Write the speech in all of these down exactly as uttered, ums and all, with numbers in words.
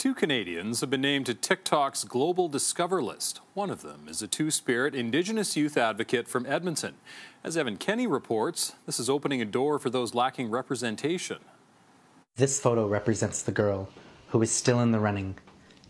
Two Canadians have been named to TikTok's Global Discover list. One of them is a Two-Spirit Indigenous youth advocate from Edmonton. As Evan Kenny reports, this is opening a door for those lacking representation. This photo represents the girl who is still in the running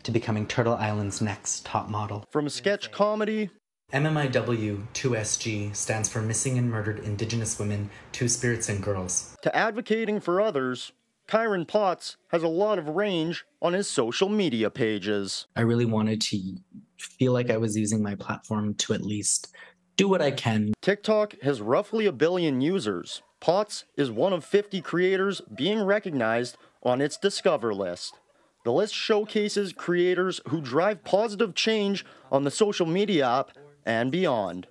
to becoming Turtle Island's next top model. From sketch comedy... M M I W two S G stands for Missing and Murdered Indigenous Women, Two-Spirits and Girls. To advocating for others... Kairyn Potts has a lot of range on his social media pages. I really wanted to feel like I was using my platform to at least do what I can. TikTok has roughly a billion users. Potts is one of fifty creators being recognized on its Discover list. The list showcases creators who drive positive change on the social media app and beyond.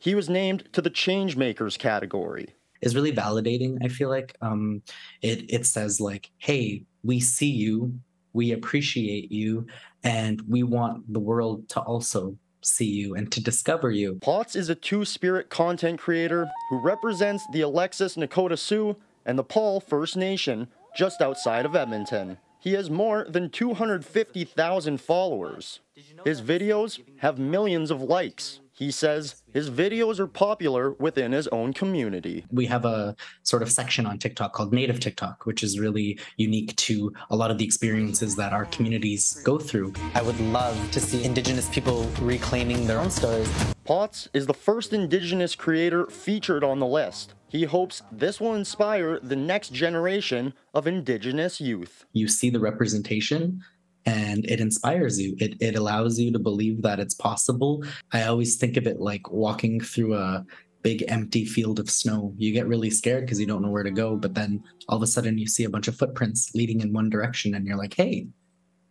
He was named to the Changemakers category. Is really validating, I feel like. Um, it, it says like, hey, we see you, we appreciate you, and we want the world to also see you and to discover you. Potts is a two-spirit content creator who represents the Alexis Nakoda Sioux and the Paul First Nation just outside of Edmonton. He has more than two hundred fifty thousand followers. His videos have millions of likes. He says his videos are popular within his own community. We have a sort of section on TikTok called Native TikTok, which is really unique to a lot of the experiences that our communities go through. I would love to see Indigenous people reclaiming their own stories. Potts is the first Indigenous creator featured on the list. He hopes this will inspire the next generation of Indigenous youth. You see the representation. And it inspires you. It, it allows you to believe that it's possible. I always think of it like walking through a big empty field of snow. You get really scared because you don't know where to go. But then all of a sudden you see a bunch of footprints leading in one direction. And you're like, hey,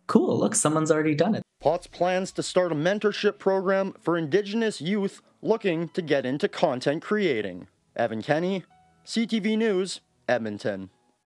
cool, look, someone's already done it. Potts plans to start a mentorship program for Indigenous youth looking to get into content creating. Evan Kenny, C T V News, Edmonton.